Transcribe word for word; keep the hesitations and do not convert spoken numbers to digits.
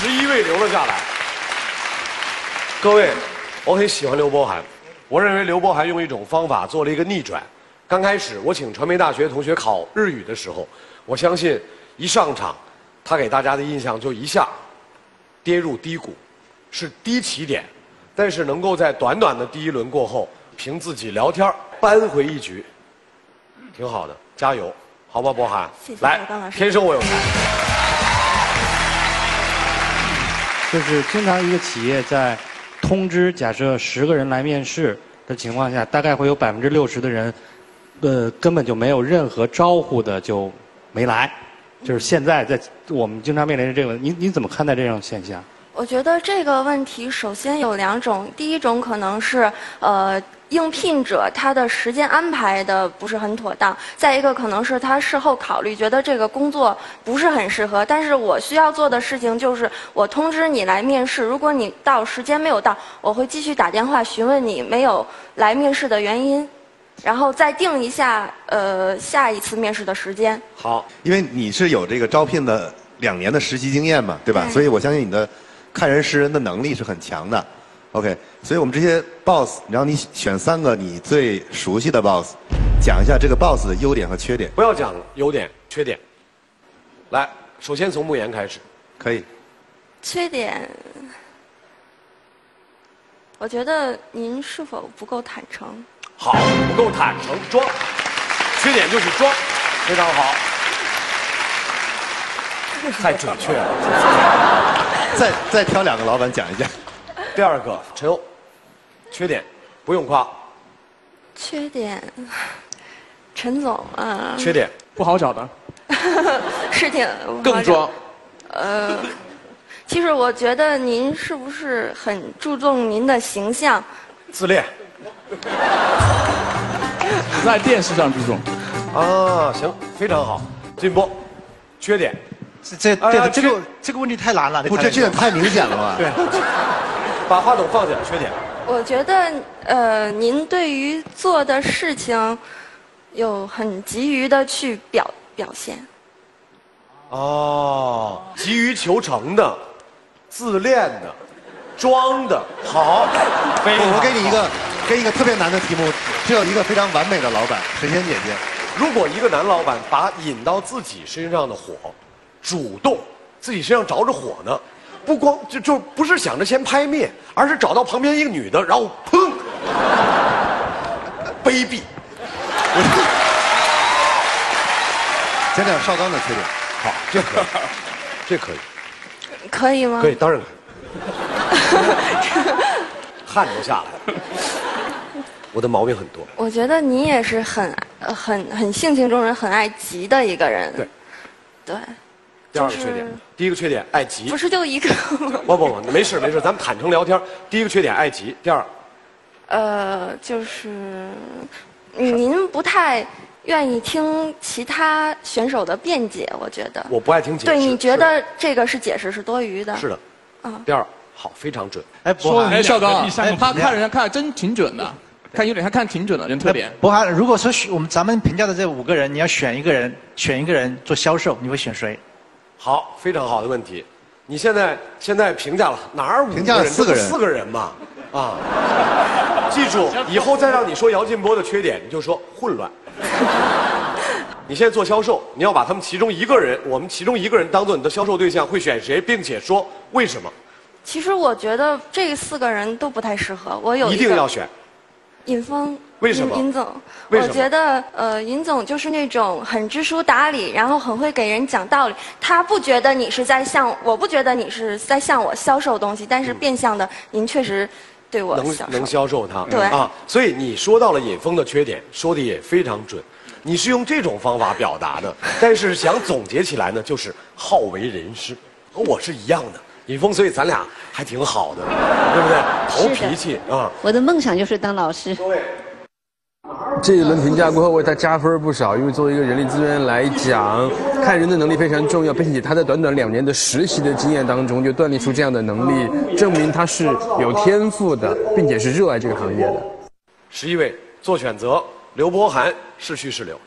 十一位留了下来。各位，我很喜欢刘伯涵，我认为刘伯涵用一种方法做了一个逆转。刚开始我请传媒大学同学考日语的时候，我相信一上场，他给大家的印象就一下跌入低谷，是低起点，但是能够在短短的第一轮过后，凭自己聊天扳回一局，挺好的，加油，好吧，伯涵，谢谢来，天生我有才。 就是经常一个企业在通知假设十个人来面试的情况下，大概会有百分之六十的人，呃，根本就没有任何招呼的就没来。就是现在在我们经常面临着这个，你你怎么看待这种现象？我觉得这个问题首先有两种，第一种可能是呃。 应聘者他的时间安排的不是很妥当，再一个可能是他事后考虑觉得这个工作不是很适合。但是我需要做的事情就是我通知你来面试，如果你到时间没有到，我会继续打电话询问你没有来面试的原因，然后再定一下呃下一次面试的时间。好，因为你是有这个招聘的两年的实习经验嘛，对吧？对所以我相信你的看人识人的能力是很强的。 OK， 所以我们这些 boss， 然后你选三个你最熟悉的 boss， 讲一下这个 boss 的优点和缺点。不要讲优点、缺点。来，首先从慕言开始。可以。缺点，我觉得您是否不够坦诚？好，不够坦诚，装。缺点就是装，非常好。太准确了。再再挑两个老板讲一下。 第二个陈欧，缺点不用夸。缺点，陈总啊。缺点不好找的。是挺。更装。呃，其实我觉得您是不是很注重您的形象？自恋。在电视上注重。啊，行，非常好，进步。缺点，这这这个这个问题太难了，不，这缺点太明显了吧？对。 把话筒放下，缺点。我觉得，呃，您对于做的事情，有很急于的去表表现。哦，急于求成的，自恋的，装的，好。我给你一个，给你一个特别难的题目，只有一个非常完美的老板，神仙姐姐。如果一个男老板把引到自己身上的火，主动自己身上着着火呢？ 不光就就不是想着先拍灭，而是找到旁边一个女的，然后砰，卑鄙。讲讲邵刚的缺点。好，这可以，这可以。可以吗？可以，当然可以。汗都下来了。我的毛病很多。我觉得你也是很很很性情中人，很爱急的一个人。对。对。 第二个缺点，第一个缺点爱急，不是就一个吗？不不不，没事没事，咱们坦诚聊天。第一个缺点爱急，第二，呃，就是您不太愿意听其他选手的辩解，我觉得我不爱听解释。对，你觉得这个是解释是多余的？是的，啊。第二，好，非常准。哎，伯涵，哎，邵刚，哎，他看人看真挺准的，看优点他看挺准的，人特点。伯涵，如果说我们咱们评价的这五个人，你要选一个人，选一个人做销售，你会选谁？ 好，非常好的问题。你现在现在评价了哪儿五个人？评价了四个人，四个人嘛，啊！记住，以后再让你说姚劲波的缺点，你就说混乱。你现在做销售，你要把他们其中一个人，我们其中一个人当做你的销售对象，会选谁，并且说为什么？其实我觉得这四个人都不太适合。我有一定要选。尹峰。 为什么？尹总，我觉得呃，尹总就是那种很知书达理，然后很会给人讲道理。他不觉得你是在向，我不觉得你是在向我销售东西，但是变相的，嗯、您确实对我能能销售他，对啊。所以你说到了尹峰的缺点，说的也非常准。你是用这种方法表达的，但是想总结起来呢，就是好为人师，和我是一样的。 尹峰，所以咱俩还挺好的，对不对？投脾气啊！我的梦想就是当老师。各位，这一轮评价过后，为他加分不少，因为作为一个人力资源来讲，看人的能力非常重要，并且他在短短两年的实习的经验当中，就锻炼出这样的能力，证明他是有天赋的，并且是热爱这个行业的。十一位做选择，刘伯涵是去是留。